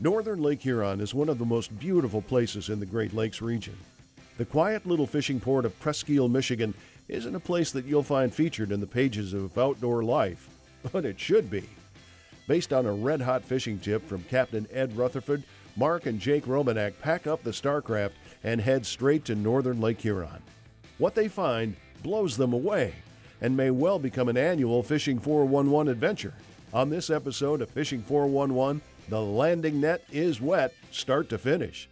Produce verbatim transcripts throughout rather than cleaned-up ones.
Northern Lake Huron is one of the most beautiful places in the Great Lakes region. The quiet little fishing port of Presque Isle, Michigan isn't a place that you'll find featured in the pages of outdoor life, but it should be. Based on a red-hot fishing tip from Captain Ed Rutherford, Mark and Jake Romanack pack up the StarCraft and head straight to northern Lake Huron. What they find blows them away and may well become an annual Fishing four one one adventure. On this episode of Fishing four one one, the landing net is wet, start to finish.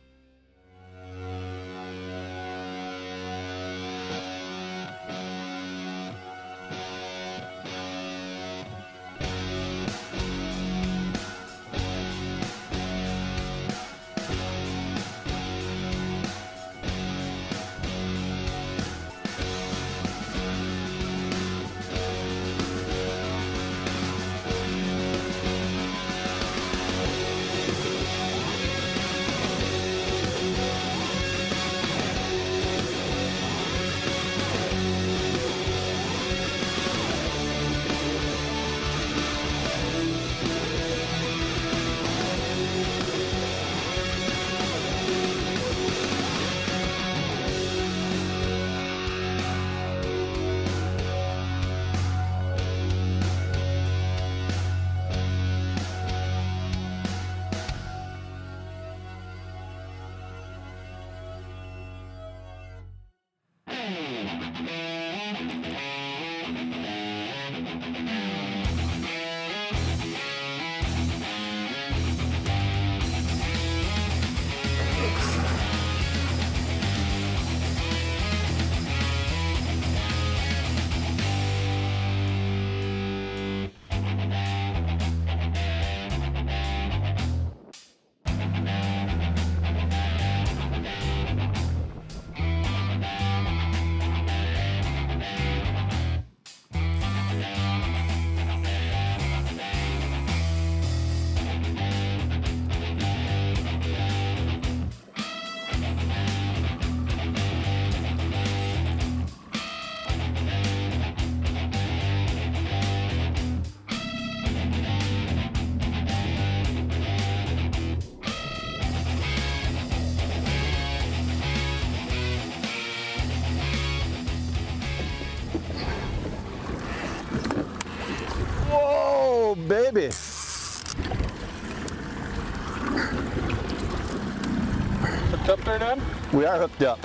Baby. Hooked up there, Dan? We are hooked up.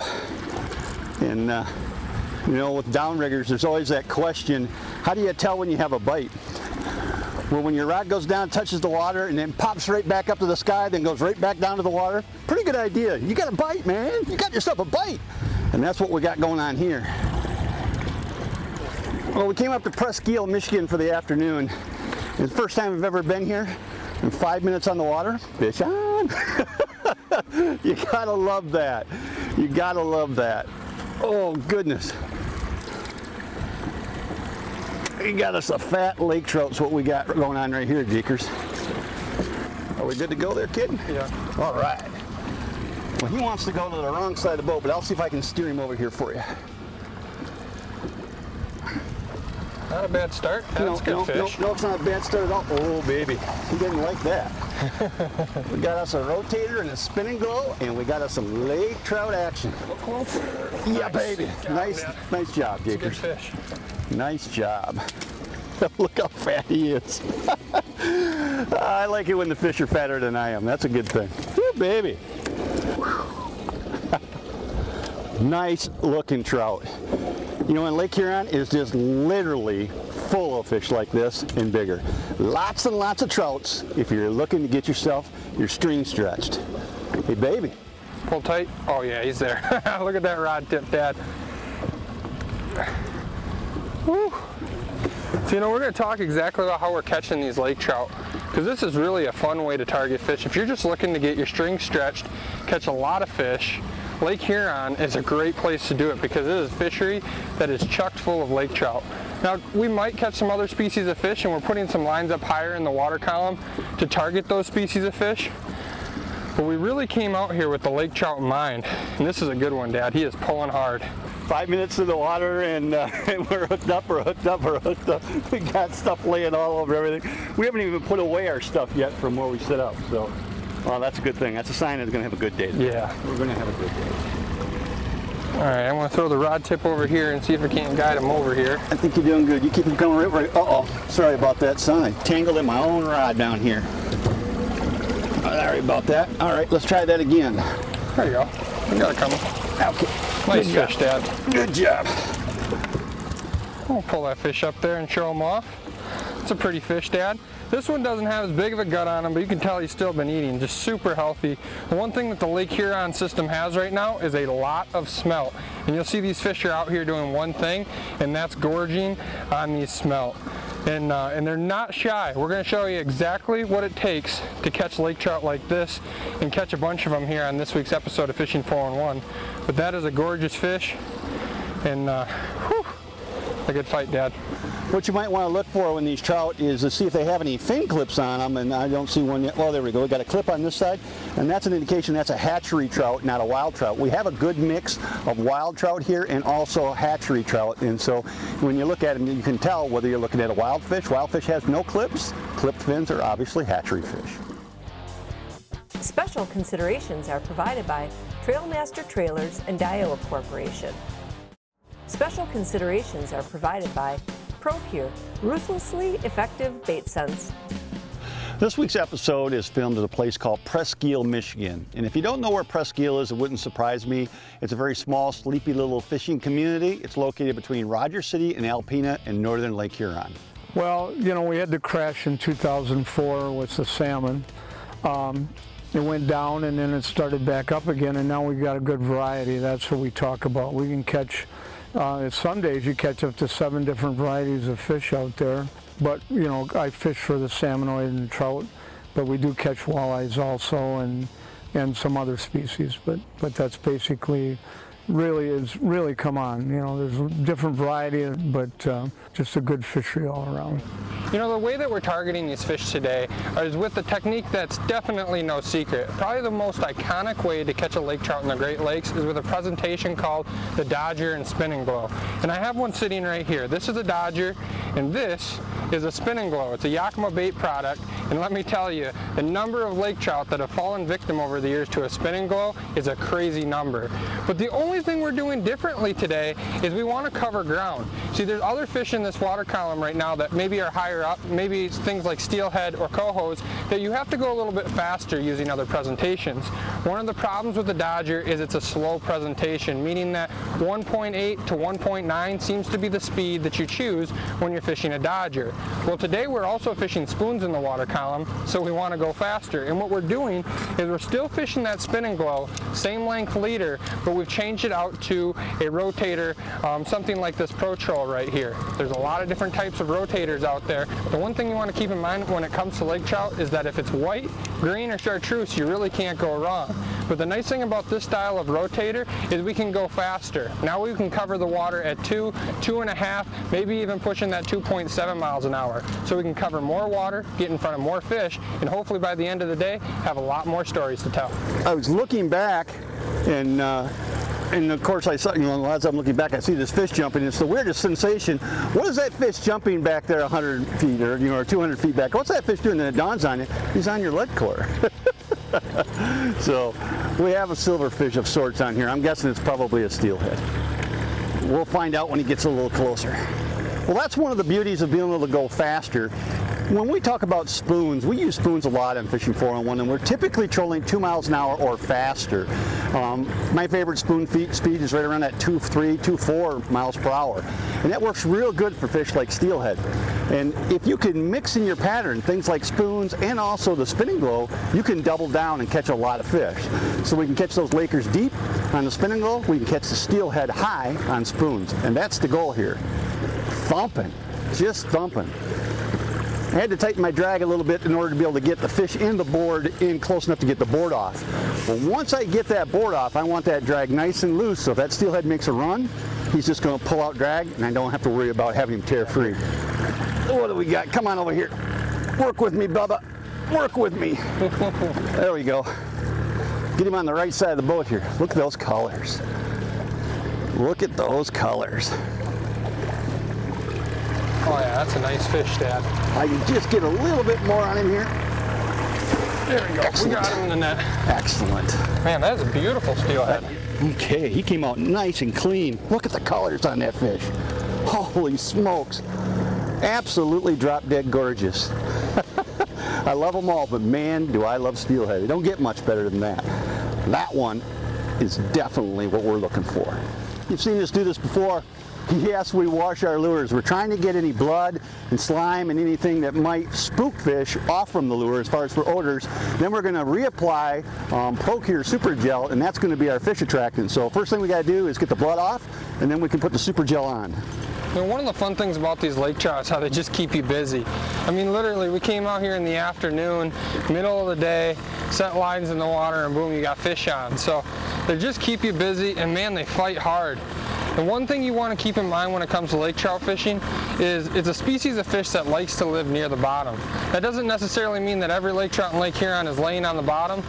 And, uh, you know, with downriggers, there's always that question, how do you tell when you have a bite? Well, when your rod goes down, touches the water, and then pops right back up to the sky, then goes right back down to the water, pretty good idea. You got a bite, man. You got yourself a bite. And that's what we got going on here. Well, we came up to Presque Isle, Michigan for the afternoon. It's the first time I've ever been here, and five minutes on the water, fish on. You gotta love that. You gotta love that. Oh, goodness. You got us a fat lake trout's what we got going on right here, Jakers. Are we good to go there, kid? Yeah. All right. Well, he wants to go to the wrong side of the boat, but I'll see if I can steer him over here for you. Not a bad start. That's no, good no, fish. No, no, it's not a bad start at all. Oh, baby. He didn't like that. We got us a rotator and a Spin-N-Glo, and we got us some lake trout action. Yeah, nice. Baby. Job, nice man. Nice job, Jakers. Good fish. Nice job. Look how fat he is. I like it when the fish are fatter than I am. That's a good thing. Woo, baby. Nice looking trout. You know, and Lake Huron is just literally full of fish like this and bigger. Lots and lots of trouts if you're looking to get yourself your string stretched. Hey, baby. Pull tight. Oh, yeah, he's there. Look at that rod tip, Dad. Woo. So, you know, we're going to talk exactly about how we're catching these lake trout, because this is really a fun way to target fish. If you're just looking to get your string stretched, catch a lot of fish, Lake Huron is a great place to do it because it is a fishery that is chucked full of lake trout. Now, we might catch some other species of fish, and we're putting some lines up higher in the water column to target those species of fish. But we really came out here with the lake trout in mind. And this is a good one, Dad. He is pulling hard. Five minutes in the water, and, uh, and we're hooked up, we're hooked up, we're hooked up. We got stuff laying all over everything. We haven't even put away our stuff yet from where we set up, so Well, that's a good thing. That's a sign it's going to have a good day today. Yeah. We're going to have a good day. All right, I'm going to throw the rod tip over here and see if I can't guide him over here. I think you're doing good. You keep him coming right, right. Uh-oh, sorry about that sign. Tangled in my own rod down here. Sorry about that. All right, let's try that again. There you go. We got it coming. Okay. Nice fish, Dad. Good job. We'll pull that fish up there and show him off. It's a pretty fish, Dad. This one doesn't have as big of a gut on him, but you can tell he's still been eating. Just super healthy. The one thing that the Lake Huron system has right now is a lot of smelt. And you'll see these fish are out here doing one thing, and that's gorging on these smelt. And, uh, and they're not shy. We're going to show you exactly what it takes to catch lake trout like this and catch a bunch of them here on this week's episode of Fishing four one one. But that is a gorgeous fish, and uh, whew, a good fight, Dad. What you might want to look for when these trout is to see if they have any fin clips on them, and I don't see one yet. Well, there we go. We got a clip on this side, and that's an indication that's a hatchery trout, not a wild trout. We have a good mix of wild trout here and also hatchery trout, and so when you look at them, you can tell whether you're looking at a wild fish. Wild fish has no clips. Clipped fins are obviously hatchery fish. Special considerations are provided by TrailMaster Trailers and Daiwa Corporation. Special considerations are provided by Pro Cure, ruthlessly effective bait sense. This week's episode is filmed at a place called Presque Isle, Michigan. And if you don't know where Presque Isle is, it wouldn't surprise me. It's a very small, sleepy little fishing community. It's located between Rogers City and Alpena in northern Lake Huron. Well, you know, we had the crash in two thousand four with the salmon. Um, It went down and then it started back up again, and now we've got a good variety. That's what we talk about. We can catch, uh, some days you catch up to seven different varieties of fish out there. But, you know, I fish for the salmonoid and the trout, but we do catch walleyes also and and some other species. But, but that's basically really is really come on. You know, there's a different variety, but uh, just a good fishery all around. You know, the way that we're targeting these fish today is with a technique that's definitely no secret. Probably the most iconic way to catch a lake trout in the Great Lakes is with a presentation called the Dodger and Spin-N-Glo. And I have one sitting right here. This is a Dodger, and this is a Spin-N-Glo. It's a Yakima Bait product, and let me tell you, the number of lake trout that have fallen victim over the years to a Spin-N-Glo is a crazy number. But the only thing we're doing differently today is we want to cover ground. See, there's other fish in this water column right now that maybe are higher up, maybe it's things like steelhead or cohos, that you have to go a little bit faster using other presentations. One of the problems with the Dodger is it's a slow presentation, meaning that one point eight to one point nine seems to be the speed that you choose when you're fishing a Dodger. Well, today we're also fishing spoons in the water column, so we want to go faster. And what we're doing is we're still fishing that Spin-N-Glo, same length leader, but we've changed it out to a rotator, um, something like this Pro-Troll right here. There's a lot of different types of rotators out there. The one thing you want to keep in mind when it comes to lake trout is that if it's white, green, or chartreuse, you really can't go wrong. But the nice thing about this style of rotator is we can go faster. Now we can cover the water at two, two and a half, maybe even pushing that two point seven miles an hour. So we can cover more water, get in front of more fish, and hopefully by the end of the day, have a lot more stories to tell. I was looking back and uh... and of course I saw, you know, as I'm looking back, I see this fish jumping. It's the weirdest sensation. What is that fish jumping back there one hundred feet or, you know, or two hundred feet back? What's that fish doing? And it dawns on it, he's on your lead core. So we have a silverfish of sorts on here. I'm guessing it's probably a steelhead. We'll find out when he gets a little closer. Well, that's one of the beauties of being able to go faster. When we talk about spoons, we use spoons a lot on Fishing four one one, and we're typically trolling two miles an hour or faster. Um, my favorite spoon feed speed is right around that two, three, two, four miles per hour, and that works real good for fish like steelhead. And if you can mix in your pattern things like spoons and also the Spin-N-Glo, you can double down and catch a lot of fish. So we can catch those Lakers deep on the Spin-N-Glo, we can catch the steelhead high on spoons, and that's the goal here. Thumping, just thumping. I had to tighten my drag a little bit in order to be able to get the fish in the board in close enough to get the board off. But once I get that board off, I want that drag nice and loose, so if that steelhead makes a run, he's just going to pull out drag, and I don't have to worry about having him tear free. What do we got? Come on over here. Work with me, Bubba. Work with me. There we go. Get him on the right side of the boat here. Look at those colors. Look at those colors. Oh yeah, that's a nice fish, Dad. I can just get a little bit more on him here. There we go. Excellent. We got him in the net. Excellent. Man, that is a beautiful steelhead. Okay, he came out nice and clean. Look at the colors on that fish. Holy smokes. Absolutely drop dead gorgeous. I love them all, but man, do I love steelhead. They don't get much better than that. That one is definitely what we're looking for. You've seen us do this before. Yes, we wash our lures. We're trying to get any blood and slime and anything that might spook fish off from the lure as far as for odors. Then we're going to reapply um, Pro Cure Super Gel, and that's going to be our fish attractant. So first thing we got to do is get the blood off, and then we can put the Super Gel on. You know, one of the fun things about these lake trout is how they just keep you busy. I mean, literally, we came out here in the afternoon, middle of the day, set lines in the water, and boom, you got fish on. So they just keep you busy, and man, they fight hard. The one thing you want to keep in mind when it comes to lake trout fishing is it's a species of fish that likes to live near the bottom. That doesn't necessarily mean that every lake trout in Lake Huron is laying on the bottom,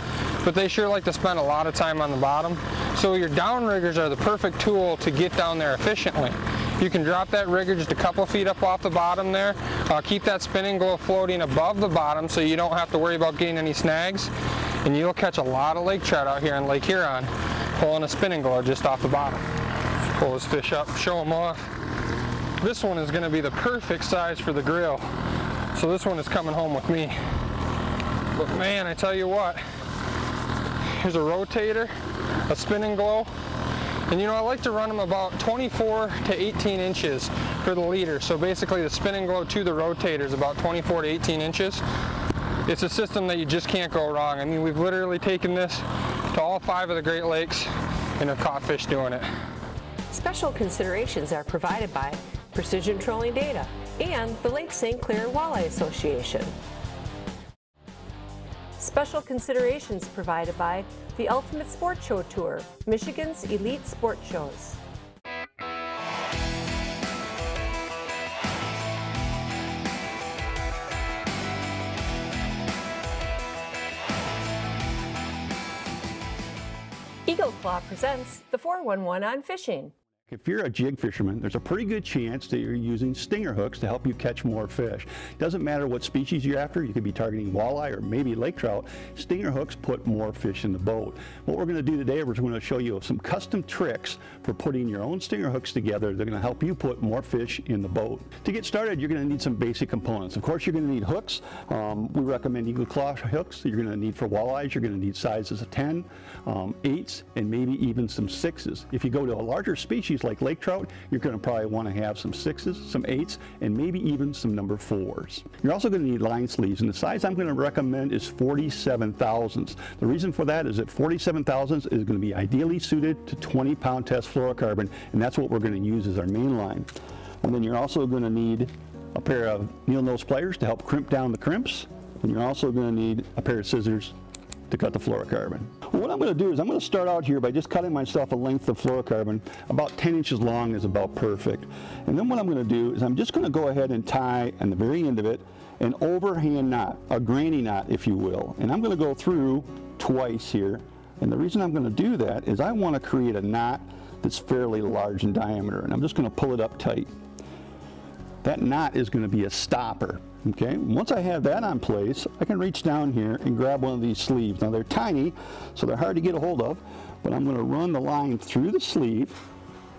but they sure like to spend a lot of time on the bottom. So your downriggers are the perfect tool to get down there efficiently. You can drop that rigger just a couple feet up off the bottom there. Uh, keep that Spin-N-Glo floating above the bottom so you don't have to worry about getting any snags. And you'll catch a lot of lake trout out here in Lake Huron pulling a Spin-N-Glo just off the bottom. Pull this fish up, show them off. This one is going to be the perfect size for the grill. So this one is coming home with me. But man, I tell you what, here's a rotator, a Spin-N-Glo, and you know, I like to run them about twenty-four to eighteen inches for the leader. So basically the Spin-N-Glo to the rotator is about twenty-four to eighteen inches. It's a system that you just can't go wrong. I mean, we've literally taken this to all five of the Great Lakes and have caught fish doing it. Special considerations are provided by Precision Trolling Data and the Lake Saint Clair Walleye Association. Special considerations provided by the Ultimate Sports Show Tour, Michigan's elite sport shows. Eagle Claw presents the four one one on fishing. If you're a jig fisherman, there's a pretty good chance that you're using stinger hooks to help you catch more fish. Doesn't matter what species you're after, you could be targeting walleye or maybe lake trout, stinger hooks put more fish in the boat. What we're gonna do today, we're gonna show you some custom tricks for putting your own stinger hooks together. They're gonna help you put more fish in the boat. To get started, you're gonna need some basic components. Of course, you're gonna need hooks. Um, we recommend Eagle Claw hooks that you're gonna need for walleyes. You're gonna need sizes of ten, um, eights, and maybe even some sixes. If you go to a larger species, like lake trout, you're going to probably want to have some sixes, some eights, and maybe even some number fours. You're also going to need line sleeves, and the size I'm going to recommend is forty-seven thousandths. The reason for that is that forty-seven thousandths is going to be ideally suited to twenty pound test fluorocarbon, and that's what we're going to use as our main line. And then you're also going to need a pair of needle nose pliers to help crimp down the crimps, and you're also going to need a pair of scissors to cut the fluorocarbon. Well, what I'm going to do is I'm going to start out here by just cutting myself a length of fluorocarbon. About ten inches long is about perfect. And then what I'm going to do is I'm just going to go ahead and tie on the very end of it an overhand knot, a granny knot if you will. And I'm going to go through twice here. And the reason I'm going to do that is I want to create a knot that's fairly large in diameter. And I'm just going to pull it up tight. That knot is going to be a stopper. Okay, once I have that on place, I can reach down here and grab one of these sleeves. Now they're tiny, so they're hard to get a hold of, but I'm going to run the line through the sleeve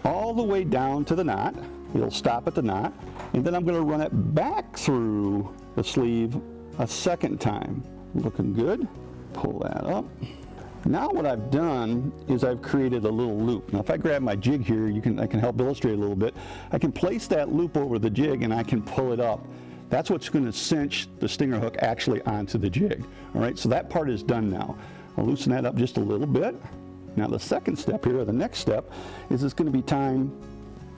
all the way down to the knot. It'll stop at the knot, and then I'm going to run it back through the sleeve a second time. Looking good. Pull that up. Now what I've done is I've created a little loop. Now if I grab my jig here, you can I can help illustrate a little bit. I can place that loop over the jig and I can pull it up. That's what's going to cinch the stinger hook actually onto the jig. All right, so that part is done now. I'll loosen that up just a little bit. Now the second step here, or the next step, is it's going to be time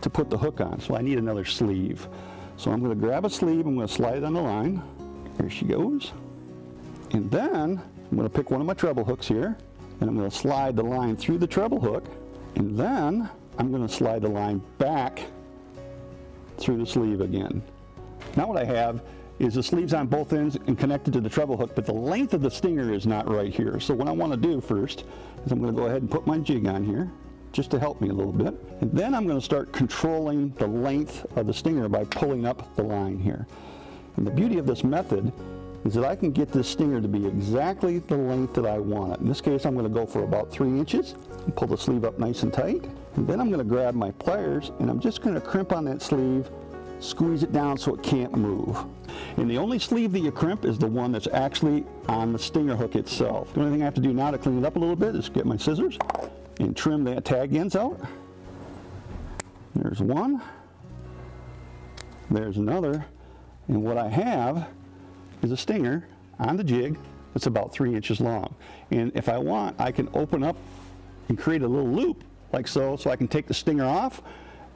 to put the hook on. So I need another sleeve. So I'm going to grab a sleeve, I'm going to slide it on the line. Here she goes. And then I'm going to pick one of my treble hooks here, and I'm going to slide the line through the treble hook, and then I'm going to slide the line back through the sleeve again. Now what I have is the sleeves on both ends and connected to the treble hook, but the length of the stinger is not right here. So what I want to do first is I'm going to go ahead and put my jig on here just to help me a little bit. And then I'm going to start controlling the length of the stinger by pulling up the line here. And the beauty of this method is that I can get this stinger to be exactly the length that I want it. In this case, I'm going to go for about three inches and pull the sleeve up nice and tight. And then I'm going to grab my pliers and I'm just going to crimp on that sleeve, squeeze it down so it can't move. And the only sleeve that you crimp is the one that's actually on the stinger hook itself. The only thing I have to do now to clean it up a little bit is get my scissors and trim that tag ends out. There's one. There's another. And what I have is a stinger on the jig that's about three inches long. And if I want, I can open up and create a little loop like so, so I can take the stinger off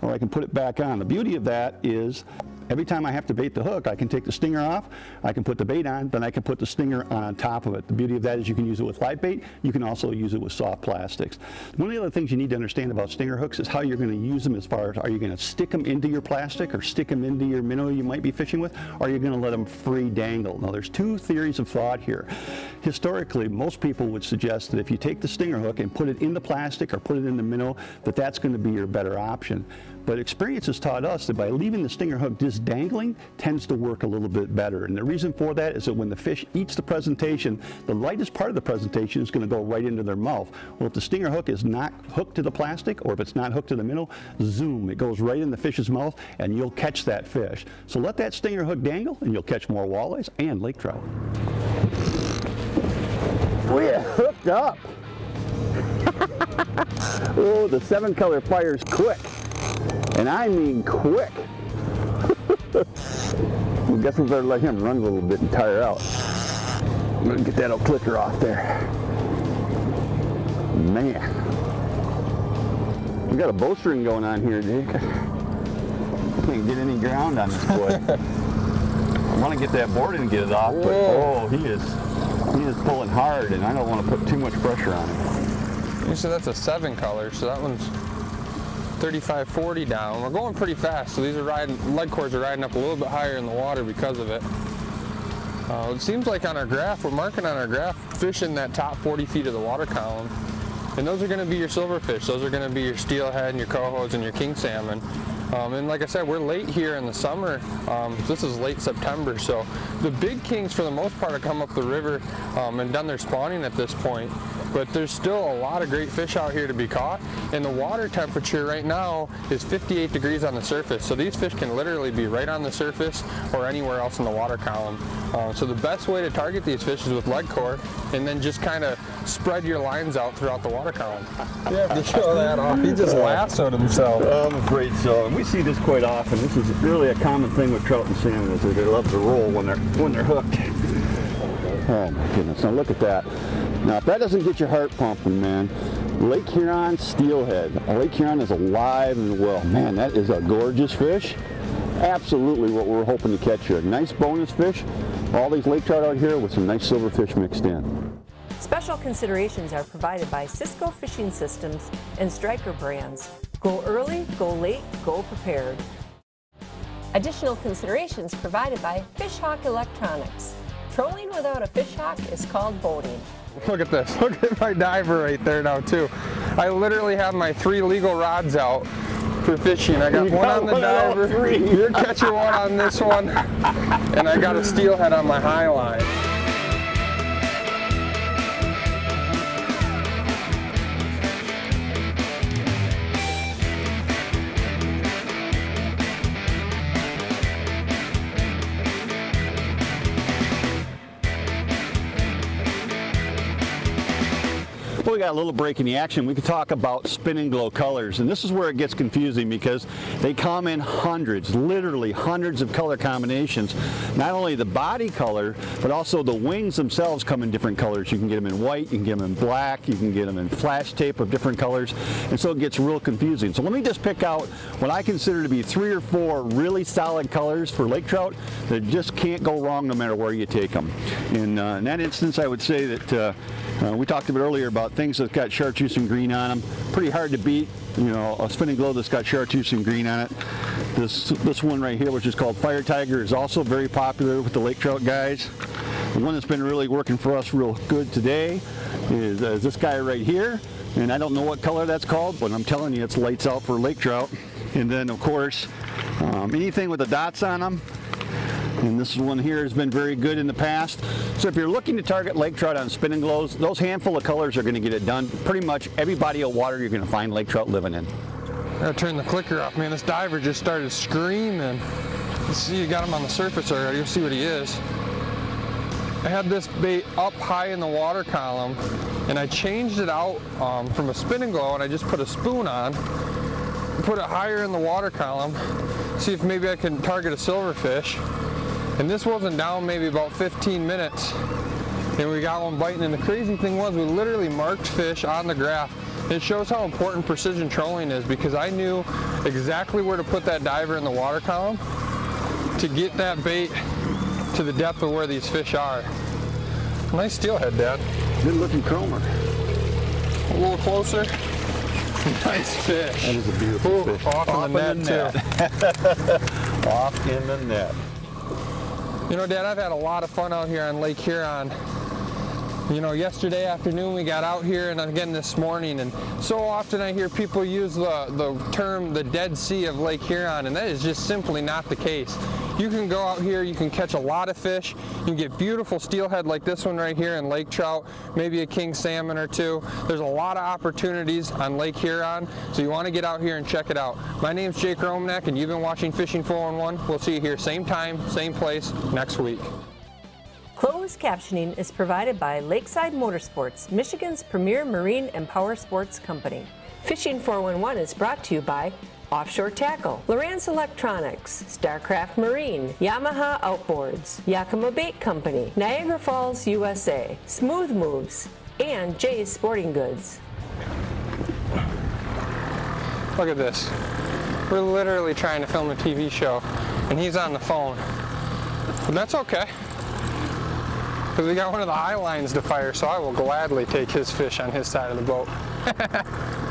or I can put it back on. The beauty of that is every time I have to bait the hook, I can take the stinger off, I can put the bait on, then I can put the stinger on top of it. The beauty of that is you can use it with live bait, you can also use it with soft plastics. One of the other things you need to understand about stinger hooks is how you're going to use them as far as, are you going to stick them into your plastic or stick them into your minnow you might be fishing with, or are you going to let them free dangle? Now there's two theories of thought here. Historically, most people would suggest that if you take the stinger hook and put it in the plastic or put it in the minnow, that that's going to be your better option. But experience has taught us that by leaving the stinger hook just dangling tends to work a little bit better. And the reason for that is that when the fish eats the presentation, the lightest part of the presentation is going to go right into their mouth. Well, if the stinger hook is not hooked to the plastic or if it's not hooked to the minnow, zoom, it goes right in the fish's mouth and you'll catch that fish. So let that stinger hook dangle and you'll catch more walleyes and lake trout. We're hooked up. Oh, the seven color fires quick. And I mean quick. I guess we better let him run a little bit and tire out. I'm going to get that old clicker off there. Man. We got a bowstring going on here, Jake. Can't get any ground on this boy. I want to get that board in and get it off, but oh, he is, he is pulling hard, and I don't want to put too much pressure on him. You said that's a seven color, so that one's thirty-five, forty down. We're going pretty fast, so these are riding, lead cores are riding up a little bit higher in the water because of it. Uh, it seems like on our graph, we're marking on our graph, fish in that top forty feet of the water column. And those are gonna be your silverfish. Those are gonna be your steelhead and your cohos and your king salmon. Um, and like I said, we're late here in the summer. Um, this is late September, so the big kings for the most part have come up the river um, and done their spawning at this point. But there's still a lot of great fish out here to be caught, and the water temperature right now is fifty-eight degrees on the surface, so these fish can literally be right on the surface or anywhere else in the water column. Uh, so the best way to target these fish is with lead core, and then just kind of spread your lines out throughout the water column. You have to show that off. He just lassoed himself. I'm afraid so, and we see this quite often. This is really a common thing with trout and salmon, is that they love to roll when they're, when they're hooked. Oh my goodness, now look at that. Now if that doesn't get your heart pumping, man, Lake Huron steelhead. Lake Huron is alive and well. Man, that is a gorgeous fish. Absolutely what we're hoping to catch here. Nice bonus fish. All these lake trout out here with some nice silverfish mixed in. Special considerations are provided by Cisco Fishing Systems and Stryker Brands. Go early, go late, go prepared. Additional considerations provided by Fish Hawk Electronics. Trolling without a fish hawk is called boating. Look at this, look at my diver right there now too. I literally have my three legal rods out for fishing. I got you one got on the one diver, three. You're catching one on this one, and I got a steelhead on my high line. We got a little break in the action. We could talk about Spin-N-Glo colors, and this is where it gets confusing because they come in hundreds, literally hundreds of color combinations. Not only the body color, but also the wings themselves come in different colors. You can get them in white, you can get them in black, you can get them in flash tape of different colors, and so it gets real confusing. So let me just pick out what I consider to be three or four really solid colors for lake trout that just can't go wrong no matter where you take them. And uh, in that instance, I would say that uh, uh, we talked about earlier about things that's got chartreuse and green on them. Pretty hard to beat, you know, a Spin-N-Glo that's got chartreuse and green on it. This this one right here, which is called Fire Tiger, is also very popular with the lake trout guys. The one that's been really working for us real good today is, uh, is this guy right here. And I don't know what color that's called, but I'm telling you, it's lights out for lake trout. And then, of course, um, anything with the dots on them. And this one here has been very good in the past. So if you're looking to target lake trout on Spin-N-Glos, those handful of colors are going to get it done. Pretty much every body of water you're going to find lake trout living in. Gotta turn the clicker off, man. This diver just started screaming. You see, you got him on the surface already. You'll see what he is. I had this bait up high in the water column, and I changed it out um, from a Spin-N-Glo, and I just put a spoon on, put it higher in the water column, see if maybe I can target a silverfish. And this wasn't down maybe about fifteen minutes, and we got one biting. And the crazy thing was, we literally marked fish on the graph. It shows how important precision trolling is, because I knew exactly where to put that diver in the water column to get that bait to the depth of where these fish are. Nice steelhead, Dad. Good looking cromer. A little closer. Nice fish. That is a beautiful Ooh, fish. Off, off in the in net, the net. Too. Off in the net. You know, Dad, I've had a lot of fun out here on Lake Huron. You know, yesterday afternoon we got out here, and again this morning, and so often I hear people use the, the term the Dead Sea of Lake Huron, and that is just simply not the case. You can go out here, you can catch a lot of fish, you can get beautiful steelhead like this one right here, and lake trout, maybe a king salmon or two. There's a lot of opportunities on Lake Huron, so you want to get out here and check it out. My name's Jake Romanack, and you've been watching Fishing four one one. We'll see you here same time, same place next week. Closed captioning is provided by Lakeside Motorsports, Michigan's premier marine and power sports company. Fishing four one one is brought to you by Offshore Tackle, Lowrance Electronics, StarCraft Marine, Yamaha Outboards, Yakima Bait Company, Niagara Falls, U S A, Smooth Moves, and Jay's Sporting Goods. Look at this. We're literally trying to film a T V show, and he's on the phone. But that's okay, because we got one of the eye lines to fire, so I will gladly take his fish on his side of the boat.